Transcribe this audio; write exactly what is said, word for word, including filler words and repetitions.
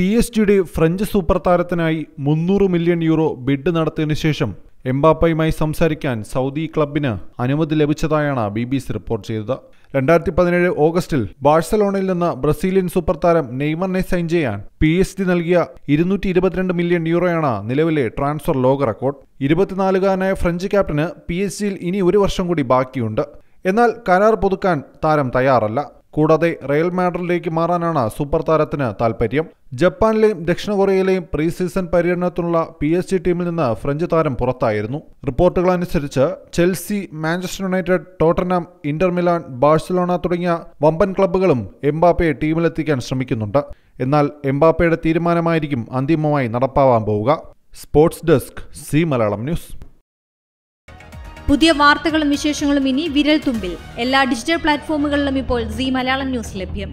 പിഎസ്ജിയുടെ French super താരത്തിനായി മുന്നൂറ് million euro bid നടത്തിയതിനു ശേഷം എംബാപ്പയുമായി സംസാരിക്കാൻ സൗദി ക്ലബിന് അനുമതി ലഭിച്ചതായാണ് ബി ബി സി റിപ്പോർട്ട് ചെയ്തത്. രണ്ടായിരത്തി പതിനേഴ് ഓഗസ്റ്റിൽ ബാഴ്സലോണയിൽ നിന്ന് ബ്രസീലിയൻ സൂപ്പർ താരം നെയ്മറിനെ സൈൻ ചെയ്യാൻ പി എസ് ജി നൽകിയ ഇരുന്നൂറ്റി ഇരുപത്തിരണ്ട് മില്യൺ യൂറോയാണ് നിലവിലെ ട്രാൻസ്ഫർ ലോക റെക്കോർഡ്. ഇരുപത്തിനാലുകാരനായ ഫ്രഞ്ച് ക്യാപ്റ്റന് പി എസ് ജിയിൽ ഇനി ഒരു വർഷം കൂടി ബാക്കിയുണ്ട്. എന്നാൽ കരാർ പുതുക്കാൻ താരം തയ്യാറല്ല. കൂടാതെ റയൽ മാഡ്രിഡിലേക്ക് മാറാനാണ് സൂപ്പർ താരത്തിന് താൽപ്പര്യം. ജപ്പാനിലെയും ദക്ഷിണ കൊറിയയിലെയും പ്രീ സീസൺ പര്യടനത്തിനുള്ള പി എസ് ജി ടീമിൽ നിന്ന് ഫ്രഞ്ച് താരം പുറത്തായിരുന്നു. റിപ്പോർട്ടുകൾ അനുസരിച്ച് Chelsea, Manchester United, Tottenham, Inter Milan, Barcelona തുടങ്ങിയ വമ്പൻ ക്ലബ്ബുകളും എംബാപ്പയെ ടീമിലെത്തിക്കാൻ ശ്രമിക്കുന്നുണ്ട്. എന്നാൽ എംബാപ്പയുടെ തീരുമാനമായിരിക്കും അന്തിമമായി നടപ്പാവാൻ പോവുക. Sports desk C Malayalam news. പുതിയ വാർത്തകളും വിശേഷങ്ങളും ഇനി വിരൽ തുമ്പിൽ. എല്ലാ ഡിജിറ്റൽ പ്ലാറ്റ്ഫോമുകളിലും ഇപ്പോൾ സീ മലയാളം ന്യൂസ് ലഭ്യം.